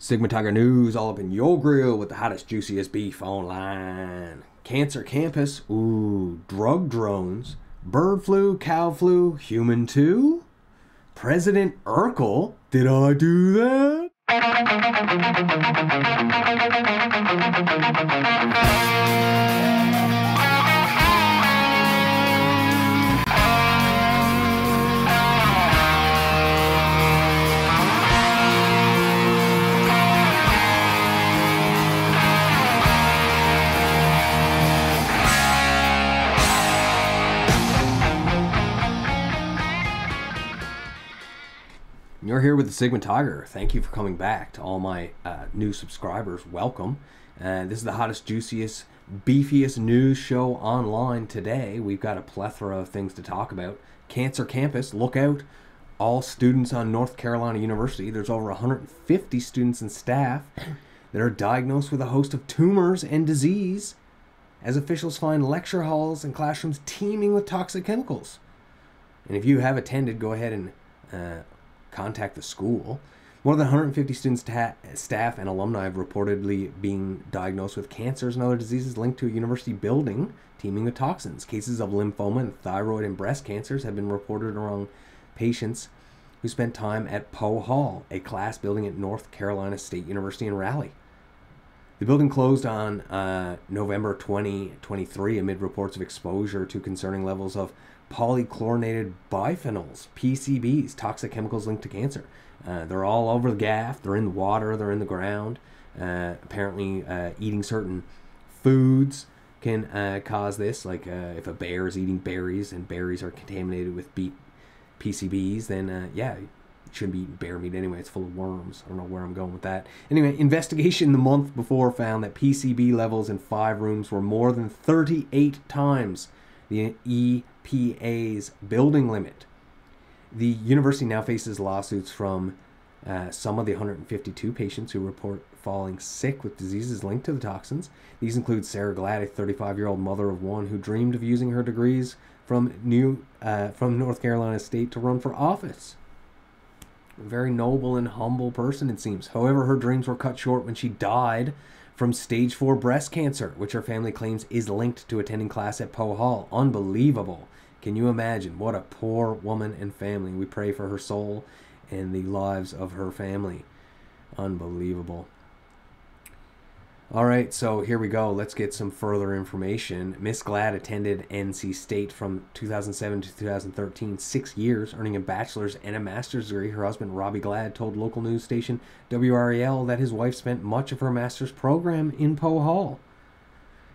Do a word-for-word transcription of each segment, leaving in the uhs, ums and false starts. Sigma Tiger News, all up in your grill with the hottest, juiciest beef online. Cancer Campus, ooh, drug drones, bird flu, cow flu, human too? President Urkel, did I do that? You're here with the Sigma Tiger. Thank you for coming back. To all my uh, new subscribers, welcome. Uh, this is the hottest, juiciest, beefiest news show online today. We've got a plethora of things to talk about. Cancer Campus, look out. All students on North Carolina University. There's over one hundred fifty students and staff that are diagnosed with a host of tumors and disease as officials find lecture halls and classrooms teeming with toxic chemicals. And if you have attended, go ahead and... Uh, contact the school. More than one hundred fifty students, staff, and alumni have reportedly been diagnosed with cancers and other diseases linked to a university building teeming with toxins. Cases of lymphoma and thyroid and breast cancers have been reported among patients who spent time at Poe Hall, a class building at North Carolina State University in Raleigh. The building closed on uh, November twenty twenty-three amid reports of exposure to concerning levels of polychlorinated biphenyls, P C Bs, toxic chemicals linked to cancer. Uh, they're all over the gaff. They're in the water. They're in the ground. Uh, apparently, uh, eating certain foods can uh, cause this. Like uh, if a bear is eating berries and berries are contaminated with B P C Bs, then uh, yeah, you shouldn't be eating bear meat anyway. It's full of worms. I don't know where I'm going with that. Anyway, investigation the month before found that P C B levels in five rooms were more than thirty-eight times the E P A's building limit. The university now faces lawsuits from uh, some of the one hundred fifty-two patients who report falling sick with diseases linked to the toxins. These include Sarah Gladdy, a thirty-five-year-old mother of one who dreamed of using her degrees from new uh, from North Carolina State to run for office. A very noble and humble person, it seems. However, her dreams were cut short when she died from stage four breast cancer, which her family claims is linked to attending class at Poe Hall. Unbelievable. Can you imagine? What a poor woman and family. We pray for her soul and the lives of her family. Unbelievable. All right, so here we go. Let's get some further information. Miss Glad attended N C State from two thousand seven to two thousand thirteen, six years, earning a bachelor's and a master's degree. Her husband, Robbie Glad, told local news station W R A L that his wife spent much of her master's program in Poe Hall.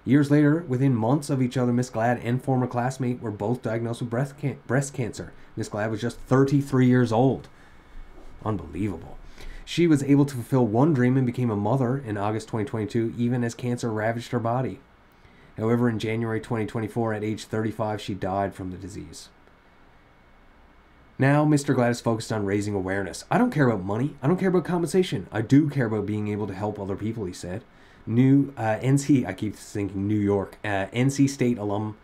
Years later, within months of each other, Miss Glad and former classmate were both diagnosed with breast, can breast cancer. Miss Glad was just thirty-three years old. Unbelievable. She was able to fulfill one dream and became a mother in August twenty twenty-two, even as cancer ravaged her body. However, in January twenty twenty-four, at age thirty-five, she died from the disease. Now, Mister Glad is focused on raising awareness. I don't care about money. I don't care about compensation. I do care about being able to help other people, he said. New uh, N C, I keep thinking New York, uh, N C State alum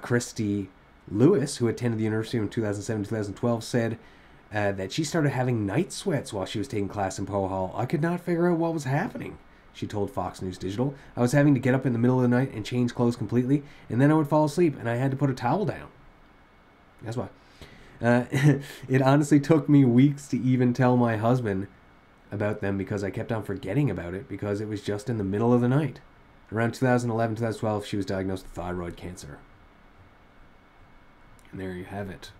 Christy Lewis, who attended the university in two thousand seven to two thousand twelve, said, Uh, that she started having night sweats while she was taking class in Poe Hall. I could not figure out what was happening, she told Fox News Digital. I was having to get up in the middle of the night and change clothes completely, and then I would fall asleep, and I had to put a towel down. That's why. Uh, it honestly took me weeks to even tell my husband about them because I kept on forgetting about it because it was just in the middle of the night. Around two thousand eleven, two thousand twelve, she was diagnosed with thyroid cancer. And there you have it.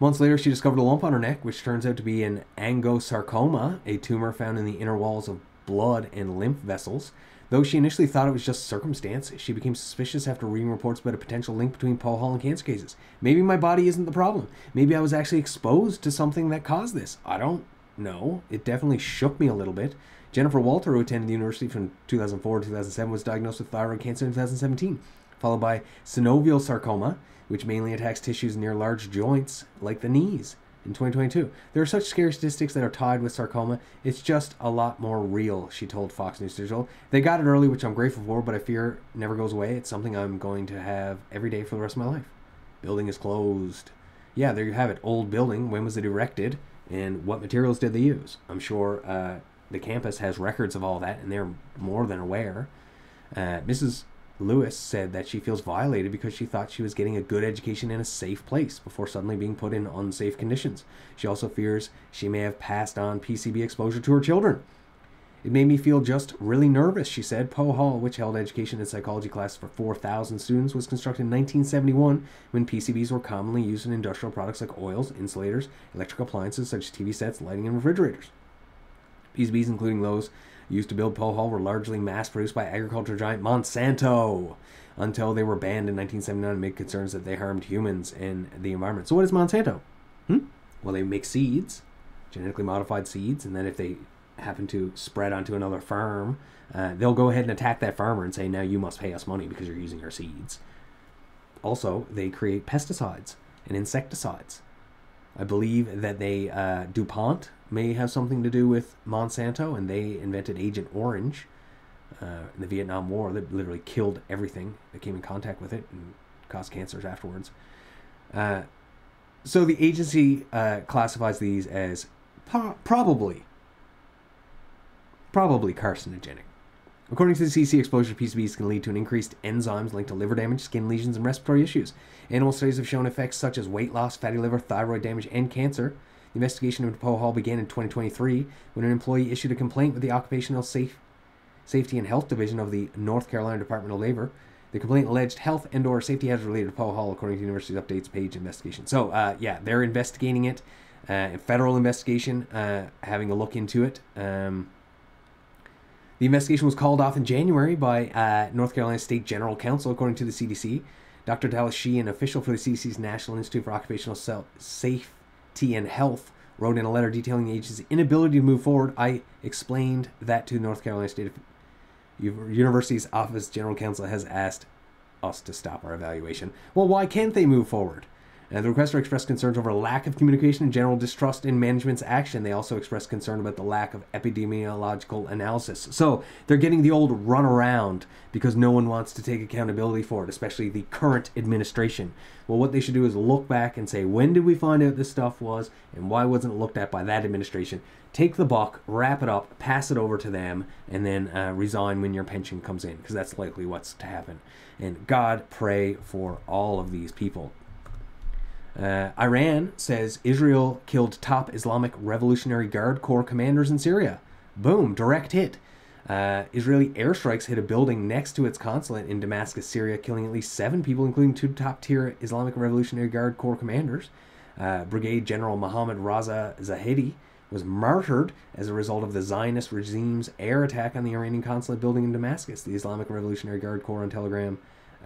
Months later, she discovered a lump on her neck, which turns out to be an angiosarcoma, a tumor found in the inner walls of blood and lymph vessels. Though she initially thought it was just circumstance, she became suspicious after reading reports about a potential link between Poe Hall and cancer cases. Maybe my body isn't the problem. Maybe I was actually exposed to something that caused this. I don't know. It definitely shook me a little bit. Jennifer Walter, who attended the university from two thousand four to two thousand seven, was diagnosed with thyroid cancer in two thousand seventeen, followed by synovial sarcoma, which mainly attacks tissues near large joints like the knees, in twenty twenty-two. There are such scary statistics that are tied with sarcoma. It's just a lot more real, she told Fox News Digital. They got it early, which I'm grateful for, but I fear it never goes away. It's something I'm going to have every day for the rest of my life. Building is closed. Yeah, there you have it. Old building. When was it erected? and what materials did they use. I'm sure uh, the campus has records of all that, and they're more than aware. Uh, Missus Lewis said that she feels violated because she thought she was getting a good education in a safe place before suddenly being put in unsafe conditions. She also fears she may have passed on P C B exposure to her children. It made me feel just really nervous, she said. Poe Hall, which held education and psychology classes for four thousand students, was constructed in nineteen seventy-one when P C Bs were commonly used in industrial products like oils, insulators, electrical appliances such as T V sets, lighting, and refrigerators. P C Bs, including those used to build Poe Hall, were largely mass-produced by agriculture giant Monsanto until they were banned in nineteen seventy-nine amid concerns that they harmed humans and the environment. So what is Monsanto? Hmm? Well, they make seeds, genetically modified seeds, and then if they happen to spread onto another farm, uh, they'll go ahead and attack that farmer and say, now you must pay us money because you're using our seeds. Also, they create pesticides and insecticides. I believe that they, uh, DuPont may have something to do with Monsanto, and they invented Agent Orange uh, in the Vietnam War that literally killed everything that came in contact with it and caused cancers afterwards. Uh, so the agency uh, classifies these as po probably Probably carcinogenic. According to the C D C, exposure to P C Bs can lead to an increased enzymes linked to liver damage, skin lesions, and respiratory issues. Animal studies have shown effects such as weight loss, fatty liver, thyroid damage, and cancer. The investigation into Poe Hall began in twenty twenty-three when an employee issued a complaint with the Occupational Safe, Safety and Health Division of the North Carolina Department of Labor. The complaint alleged health and or safety hazards related to Poe Hall, according to the university's updates page investigation. So, uh, yeah, they're investigating it. Uh, federal investigation, uh, having a look into it. Um... The investigation was called off in January by uh, North Carolina State General Counsel, according to the C D C. Doctor Dallas Sheehan, official for the C D C's National Institute for Occupational Se Safety and Health, wrote in a letter detailing the agency's inability to move forward. I explained that to the North Carolina State University's Office. General Counsel has asked us to stop our evaluation. Well, why can't they move forward? Uh, the requester expressed concerns over a lack of communication and general distrust in management's action. They also expressed concern about the lack of epidemiological analysis. So they're getting the old runaround because no one wants to take accountability for it, especially the current administration. Well, what they should do is look back and say, when did we find out this stuff was and why wasn't it looked at by that administration? Take the buck, wrap it up, pass it over to them, and then uh, resign when your pension comes in, because that's likely what's to happen. And God pray for all of these people. Uh, Iran says Israel killed top Islamic Revolutionary Guard Corps commanders in Syria. Boom, direct hit. Uh, Israeli airstrikes hit a building next to its consulate in Damascus, Syria, killing at least seven people, including two top-tier Islamic Revolutionary Guard Corps commanders. Uh, Brigade General Mohammad Raza Zahedi was martyred as a result of the Zionist regime's air attack on the Iranian consulate building in Damascus. The Islamic Revolutionary Guard Corps on Telegram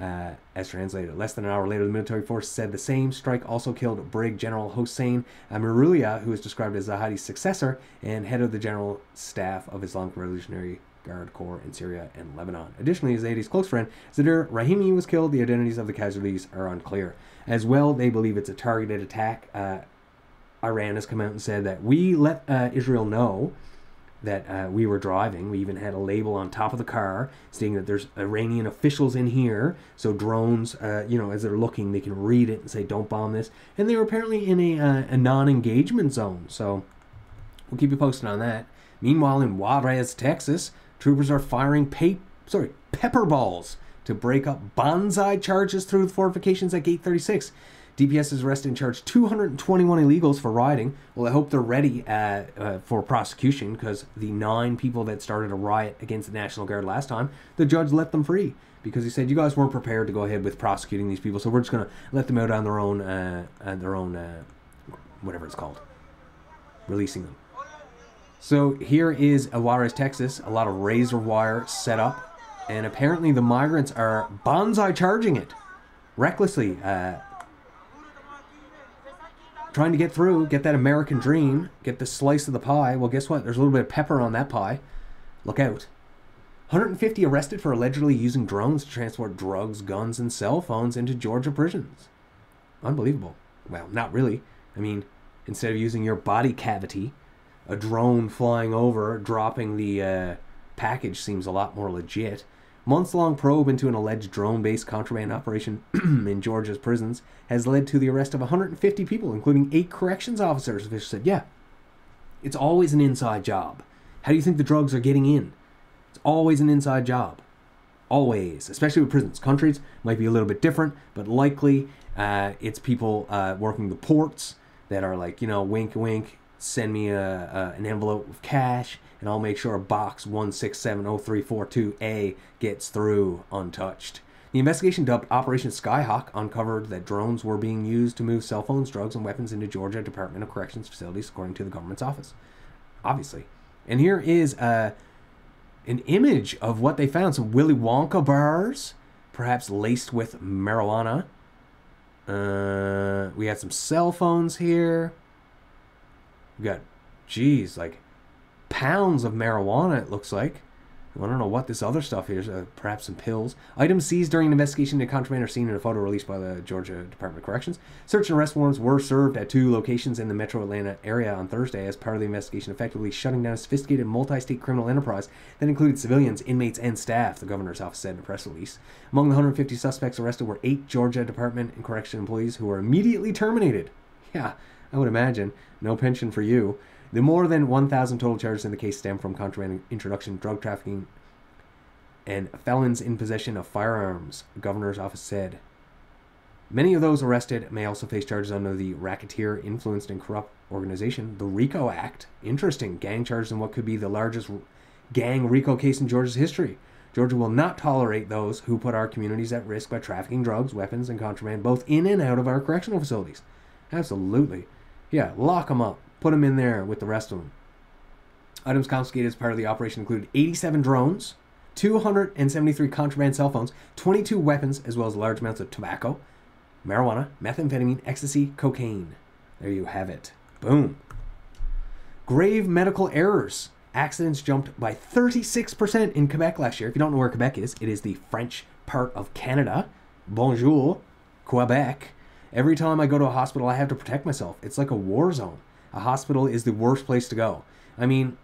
Uh, as translated. Less than an hour later, the military force said the same strike also killed Brig General Hossein Amirulia, who is described as Zahadi's successor and head of the general staff of Islamic Revolutionary Guard Corps in Syria and Lebanon. Additionally, Zahedi's close friend, Zidir Rahimi, was killed. The identities of the casualties are unclear. As well, they believe it's a targeted attack. Uh, Iran has come out and said that we let uh, Israel know that uh, we were driving. We even had a label on top of the car stating that there's Iranian officials in here, so drones, uh, you know, as they're looking, they can read it and say, don't bomb this. And they were apparently in a, uh, a non-engagement zone, so we'll keep you posted on that. Meanwhile, in Juarez, Texas, troopers are firing pay sorry, pepper balls to break up bonsai charges through the fortifications at Gate thirty-six. D P S is arrested and charged two hundred twenty-one illegals for rioting. Well, I hope they're ready uh, uh, for prosecution, because the nine people that started a riot against the National Guard last time, the judge let them free because he said, you guys weren't prepared to go ahead with prosecuting these people, so we're just going to let them out on their own, uh, on their own uh, whatever it's called, releasing them. So here is Juarez, Texas, a lot of razor wire set up, and apparently the migrants are bonsai charging it recklessly, uh, trying to get through, get that American dream, get the slice of the pie. Well, guess what? There's a little bit of pepper on that pie. Look out. one hundred fifty arrested for allegedly using drones to transport drugs, guns, and cell phones into Georgia prisons. Unbelievable. Well, not really. I mean, instead of using your body cavity, a drone flying over, dropping the uh, package seems a lot more legit. Months-long probe into an alleged drone-based contraband operation in Georgia's prisons has led to the arrest of one hundred fifty people, including eight corrections officers. Officials said, yeah, It's always an inside job. How do you think the drugs are getting in? It's always an inside job. Always, especially with prisons. Countries might be a little bit different, but likely uh, it's people uh, working the ports that are like, you know, wink, wink, send me a, a, an envelope of cash, and I'll make sure box one six seven zero three four two A gets through untouched. The investigation, dubbed Operation Skyhawk, uncovered that drones were being used to move cell phones, drugs, and weapons into Georgia Department of Corrections facilities, according to the government's office. Obviously. And here is a, an image of what they found. Some Willy Wonka bars, perhaps laced with marijuana. Uh, we had some cell phones here. We got, geez, like pounds of marijuana, it looks like. I don't know what this other stuff is. Uh, perhaps some pills. Items seized during an investigation into contraband are seen in a photo released by the Georgia Department of Corrections. Search and arrest warrants were served at two locations in the metro Atlanta area on Thursday as part of the investigation, effectively shutting down a sophisticated multi-state criminal enterprise that included civilians, inmates, and staff, the governor's office said in a press release. Among the one hundred fifty suspects arrested were eight Georgia Department of Correction employees who were immediately terminated. Yeah, I would imagine. No pension for you. The more than one thousand total charges in the case stem from contraband introduction, drug trafficking, and felons in possession of firearms, the governor's office said. Many of those arrested may also face charges under the Racketeer Influenced and Corrupt Organization, the RICO Act. Interesting. Gang charges in what could be the largest gang RICO case in Georgia's history. Georgia will not tolerate those who put our communities at risk by trafficking drugs, weapons, and contraband, both in and out of our correctional facilities. Absolutely. Yeah, lock them up. Put them in there with the rest of them. Items confiscated as part of the operation included eighty-seven drones, two hundred seventy-three contraband cell phones, twenty-two weapons, as well as large amounts of tobacco, marijuana, methamphetamine, ecstasy, cocaine. There you have it. Boom. Grave medical errors. Accidents jumped by thirty-six percent in Quebec last year. If you don't know where Quebec is, it is the French part of Canada. Bonjour, Quebec. Every time I go to a hospital, I have to protect myself. It's like a war zone. A hospital is the worst place to go. I mean,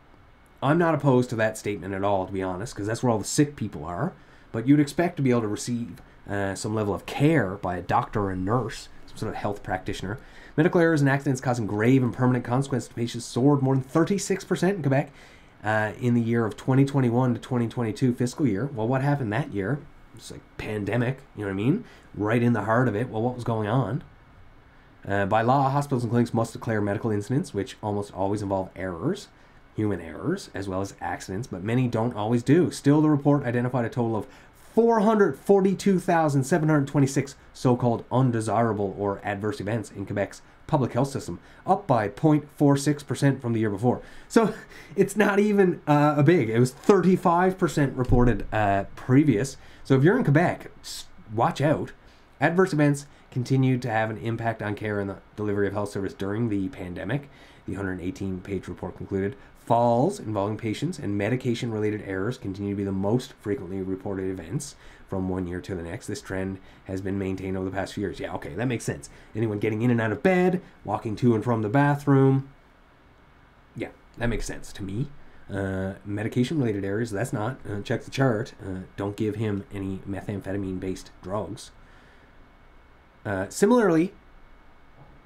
I'm not opposed to that statement at all, to be honest, because that's where all the sick people are. But you'd expect to be able to receive uh, some level of care by a doctor or a nurse, some sort of health practitioner. Medical errors and accidents causing grave and permanent consequences to patients soared more than thirty-six percent in Quebec uh, in the year of twenty twenty-one to twenty twenty-two fiscal year. Well, what happened that year? It's like pandemic, you know what I mean? Right in the heart of it. Well, what was going on? Uh, by law, hospitals and clinics must declare medical incidents, which almost always involve errors, human errors, as well as accidents, but many don't always do. Still, the report identified a total of four hundred forty-two thousand seven hundred twenty-six so-called undesirable or adverse events in Quebec's public health system, up by zero point four six percent from the year before. So it's not even uh, a big. It was thirty-five percent reported uh, previous. So if you're in Quebec, watch out. Adverse events continued to have an impact on care and the delivery of health service during the pandemic, the one hundred eighteen page report concluded. Falls involving patients and medication-related errors continue to be the most frequently reported events from one year to the next. This trend has been maintained over the past few years. Yeah, okay, that makes sense. Anyone getting in and out of bed, walking to and from the bathroom. Yeah, that makes sense to me. Uh, medication-related errors, that's not. Uh, check the chart. Uh, don't give him any methamphetamine-based drugs. Uh, similarly,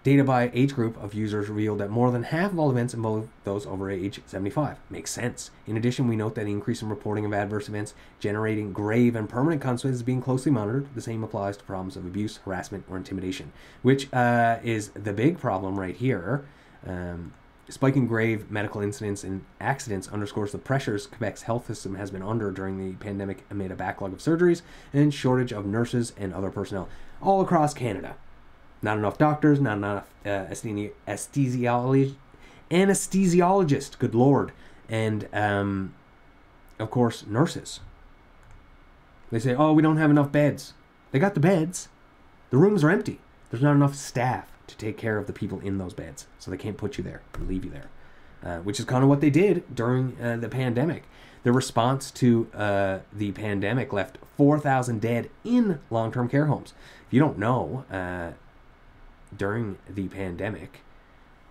data by age group of users revealed that more than half of all events involve those over age seventy-five. Makes sense. In addition, we note that the increase in reporting of adverse events generating grave and permanent consequences is being closely monitored. The same applies to problems of abuse, harassment, or intimidation, which uh, is the big problem right here. Um, spiking grave medical incidents and accidents underscores the pressures Quebec's health system has been under during the pandemic amid a backlog of surgeries and shortage of nurses and other personnel. All across Canada. Not enough doctors, not enough uh, anesthesiologists, anesthesiologist, good lord, and, um, of course, nurses. They say, oh, we don't have enough beds. They got the beds. The rooms are empty. There's not enough staff to take care of the people in those beds, so they can't put you there or leave you there, uh, which is kind of what they did during uh, the pandemic. The response to uh, the pandemic left four thousand dead in long-term care homes. If you don't know, uh, during the pandemic,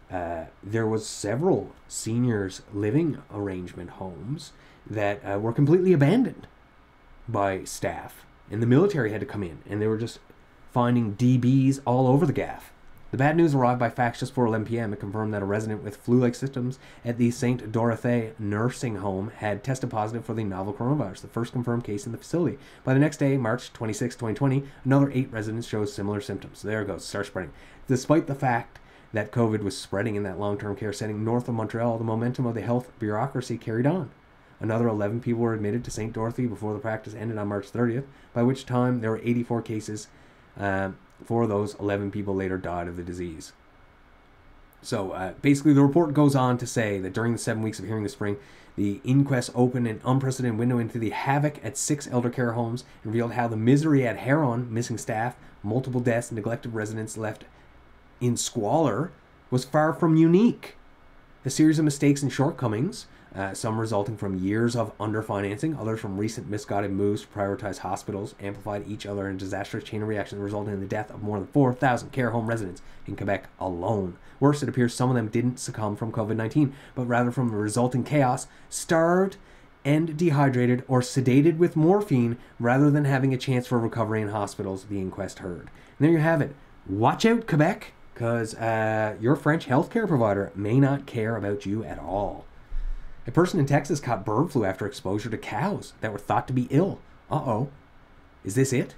uh, there was several seniors living arrangement homes that uh, were completely abandoned by staff, and the military had to come in, and they were just finding D Bs all over the gaff. The bad news arrived by fax just before eleven p m and confirmed that a resident with flu-like symptoms at the Sainte-Dorothée nursing home had tested positive for the novel coronavirus, the first confirmed case in the facility. By the next day, March twenty-sixth, twenty twenty, another eight residents showed similar symptoms. There it goes, start spreading. Despite the fact that COVID was spreading in that long-term care setting north of Montreal, the momentum of the health bureaucracy carried on. Another eleven people were admitted to Sainte-Dorothée before the practice ended on March thirtieth, by which time there were eighty-four cases. Um, four of those eleven people later died of the disease. So uh, basically the report goes on to say that during the seven weeks of hearing this spring, the inquest opened an unprecedented window into the havoc at six elder care homes and revealed how the misery at Heron, missing staff, multiple deaths, and neglected residents left in squalor was far from unique. A series of mistakes and shortcomings, uh, some resulting from years of underfinancing, others from recent misguided moves to prioritize hospitals, amplified each other in a disastrous chain of reactions resulting in the death of more than four thousand care home residents in Quebec alone. Worse, it appears some of them didn't succumb from COVID nineteen, but rather from the resulting chaos, starved and dehydrated or sedated with morphine rather than having a chance for recovery in hospitals, the inquest heard. And there you have it. Watch out, Quebec, because uh, your French healthcare provider may not care about you at all. A person in Texas caught bird flu after exposure to cows that were thought to be ill. Uh-oh. Is this it?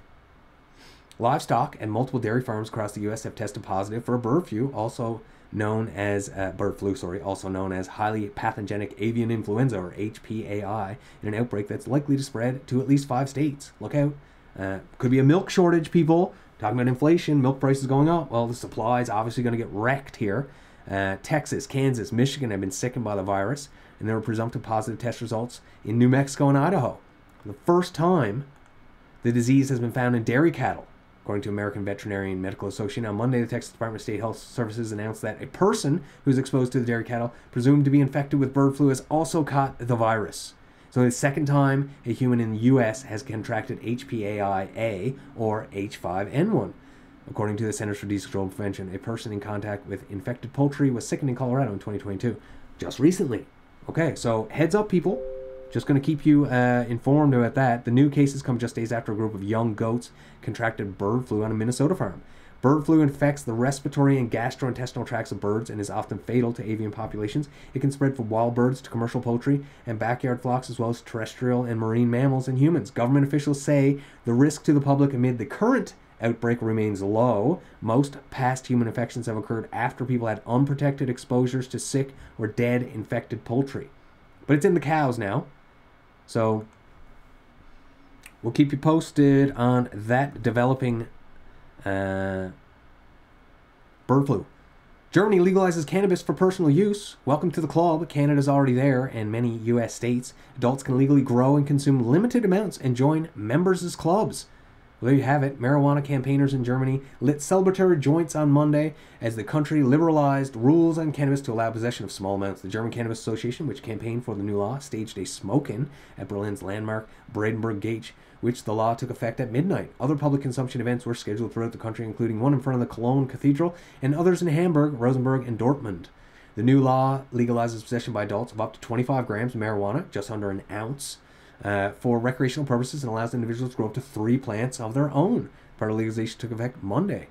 Livestock and multiple dairy farms across the U S have tested positive for bird flu, also known as uh, bird flu, sorry, also known as highly pathogenic avian influenza, or H P A I, in an outbreak that's likely to spread to at least five states. Look out. Uh, could be a milk shortage, people. Talking about inflation, milk prices going up. Well, the supply is obviously going to get wrecked here. Uh, Texas, Kansas, Michigan have been sickened by the virus, and there were presumptive positive test results in New Mexico and Idaho. For the first time, the disease has been found in dairy cattle. According to American Veterinarian Medical Association, on Monday, the Texas Department of State Health Services announced that a person who was exposed to the dairy cattle, presumed to be infected with bird flu, has also caught the virus. So the second time a human in the U S has contracted H P A I, or H five N one. According to the Centers for Disease Control and Prevention, a person in contact with infected poultry was sickened in Colorado in twenty twenty-two, just recently. Okay, so heads up, people. Just going to keep you uh, informed about that. The new cases come just days after a group of young goats contracted bird flu on a Minnesota farm. Bird flu infects the respiratory and gastrointestinal tracts of birds and is often fatal to avian populations. It can spread from wild birds to commercial poultry and backyard flocks, as well as terrestrial and marine mammals and humans. Government officials say the risk to the public amid the current outbreak remains low. Most past human infections have occurred after people had unprotected exposures to sick or dead infected poultry. But it's in the cows now. So we'll keep you posted on that developing Uh, bird flu. Germany legalizes cannabis for personal use. Welcome to the club. Canada's already there, and many U S states. Adults can legally grow and consume limited amounts and join members' clubs. Well, there you have it. Marijuana campaigners in Germany lit celebratory joints on Monday as the country liberalized rules on cannabis to allow possession of small amounts. The German Cannabis Association, which campaigned for the new law, staged a smoke-in at Berlin's landmark Brandenburg Gate, which the law took effect at midnight. Other public consumption events were scheduled throughout the country, including one in front of the Cologne Cathedral and others in Hamburg, Rosenberg, and Dortmund. The new law legalizes possession by adults of up to twenty-five grams of marijuana, just under an ounce, uh, for recreational purposes, and allows individuals to grow up to three plants of their own. Part of legalization took effect Monday.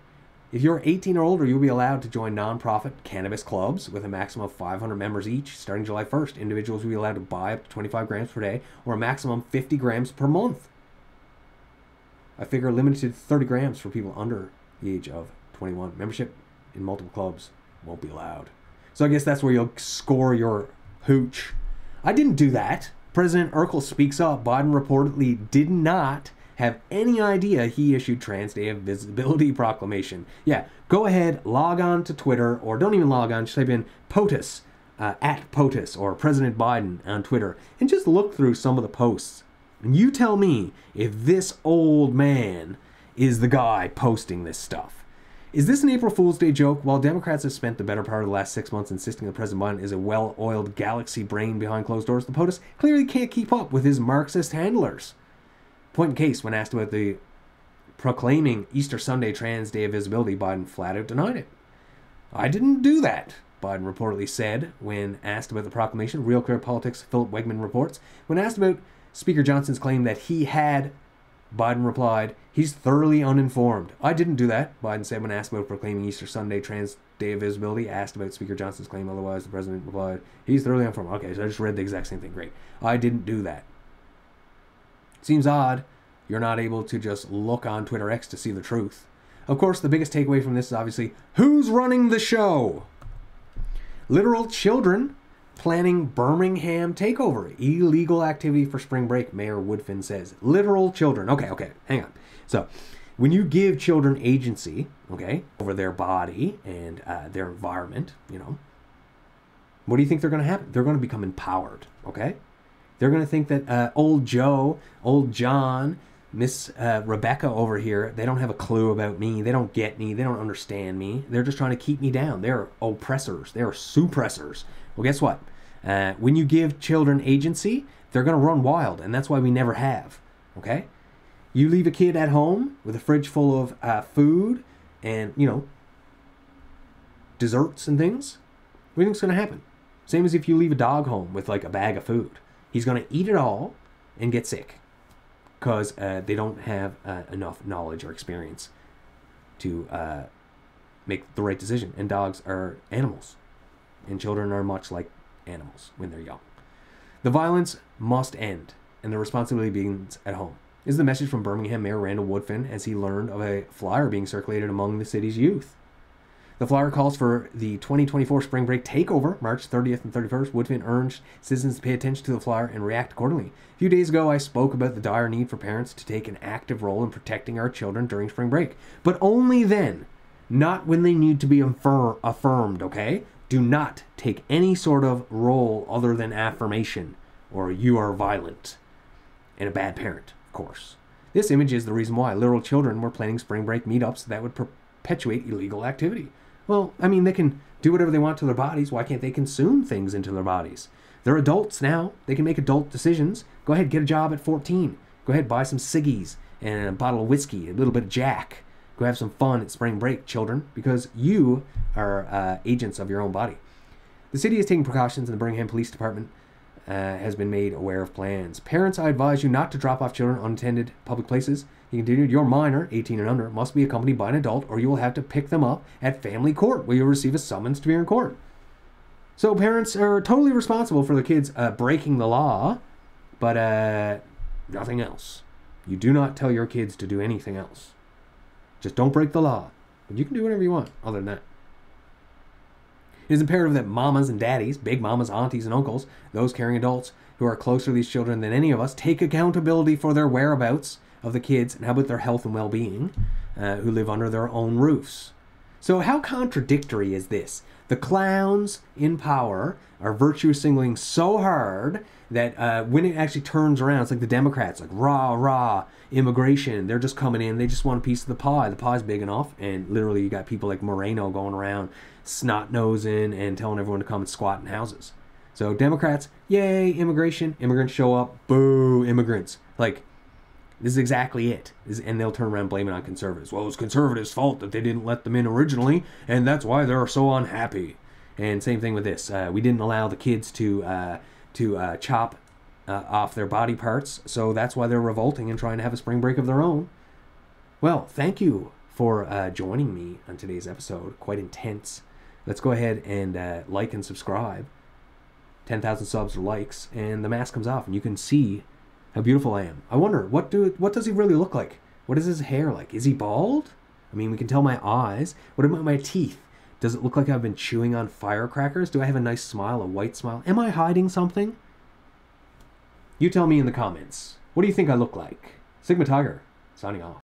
If you're eighteen or older, you'll be allowed to join nonprofit cannabis clubs with a maximum of five hundred members each starting July first. Individuals will be allowed to buy up to twenty-five grams per day or a maximum of fifty grams per month. I figure limited to thirty grams for people under the age of twenty-one. Membership in multiple clubs won't be allowed. So I guess that's where you'll score your hooch. I didn't do that. President Urkel speaks up. Biden reportedly did not have any idea he issued Trans Day of Visibility proclamation. Yeah, go ahead, log on to Twitter, or don't even log on, just type in POTUS, uh, at POTUS, or President Biden on Twitter, and just look through some of the posts. And you tell me if this old man is the guy posting this stuff. Is this an April Fool's Day joke? While Democrats have spent the better part of the last six months insisting that President Biden is a well-oiled galaxy brain behind closed doors, the POTUS clearly can't keep up with his Marxist handlers. Point in case, when asked about the proclaiming Easter Sunday Trans Day of Visibility, Biden flat out denied it. I didn't do that, Biden reportedly said when asked about the proclamation. Real Clear Politics' Philip Wegman reports, when asked about Speaker Johnson's claim that he had Biden replied, "He's thoroughly uninformed. I didn't do that." Biden said when asked about proclaiming Easter Sunday trans day of visibility, asked about Speaker Johnson's claim otherwise, the president replied, "He's thoroughly uninformed." Okay, so I just read the exact same thing. Great. I didn't do that. Seems odd you're not able to just look on Twitter X to see the truth. Of course, the biggest takeaway from this is obviously, who's running the show? Literal children planning Birmingham takeover. Illegal activity for spring break, Mayor Woodfin says. Literal children. Okay, okay, hang on. So, when you give children agency, okay, over their body and uh, their environment, you know, what do you think they're going to happen? They're going to become empowered, okay? They're going to think that uh, old Joe, old John, Miss uh, Rebecca over here, they don't have a clue about me. They don't get me. They don't understand me. They're just trying to keep me down. They're oppressors. They're suppressors. Well, guess what? Uh, when you give children agency, they're going to run wild, and that's why we never have, okay? You leave a kid at home with a fridge full of uh, food and, you know, desserts and things, what do you think's going to happen? Same as if you leave a dog home with, like, a bag of food. He's going to eat it all and get sick, because uh, they don't have uh, enough knowledge or experience to uh, make the right decision. And dogs are animals, and children are much like animals when they're young. The violence must end, and the responsibility begins at home, is the message from Birmingham Mayor Randall Woodfin as he learned of a flyer being circulated among the city's youth. The flyer calls for the twenty twenty-four spring break takeover, March thirtieth and thirty-first. Woodfin urged citizens to pay attention to the flyer and react accordingly. A few days ago, I spoke about the dire need for parents to take an active role in protecting our children during spring break. But only then, not when they need to be affir- affirmed, okay? Do not take any sort of role other than affirmation, or you are violent and a bad parent, of course. This image is the reason why literal children were planning spring break meetups that would perpetuate illegal activity. Well, I mean, they can do whatever they want to their bodies. Why can't they consume things into their bodies? They're adults now. They can make adult decisions. Go ahead, get a job at fourteen. Go ahead, buy some ciggies and a bottle of whiskey, a little bit of Jack. Go have some fun at spring break, children, because you are uh, agents of your own body. The city is taking precautions, and the Birmingham Police Department uh, has been made aware of plans. Parents, I advise you not to drop off children on unattended public places. He continued, your minor, eighteen and under, must be accompanied by an adult, or you will have to pick them up at family court, where you'll receive a summons to be in court. So parents are totally responsible for the kids uh, breaking the law, but uh, nothing else. You do not tell your kids to do anything else. Just don't break the law. But you can do whatever you want other than that. It is imperative that mamas and daddies, big mamas, aunties, and uncles, those carrying adults who are closer to these children than any of us, take accountability for their whereabouts of the kids, and how about their health and well-being, uh, who live under their own roofs. So how contradictory is this? The clowns in power are virtue singling so hard that uh, when it actually turns around, it's like the Democrats, like rah, rah, immigration. They're just coming in. They just want a piece of the pie. The pie's big enough. And literally you got people like Moreno going around snot-nosing and telling everyone to come and squat in houses. So Democrats, yay, immigration. Immigrants show up. Boo, immigrants. Like, this is exactly it. And they'll turn around and blame it on conservatives. Well, it was conservatives' fault that they didn't let them in originally, and that's why they're so unhappy. And same thing with this. Uh, we didn't allow the kids to uh, to uh, chop uh, off their body parts, so that's why they're revolting and trying to have a spring break of their own. Well, thank you for uh, joining me on today's episode. Quite intense. Let's go ahead and uh, like and subscribe. ten thousand subs or likes, and the mask comes off, and you can see how beautiful I am. I wonder, what do what does he really look like? What is his hair like? Is he bald? I mean, we can tell my eyes. What about my teeth? Does it look like I've been chewing on firecrackers? Do I have a nice smile, a white smile? Am I hiding something? You tell me in the comments. What do you think I look like? Sigma Tiger, signing off.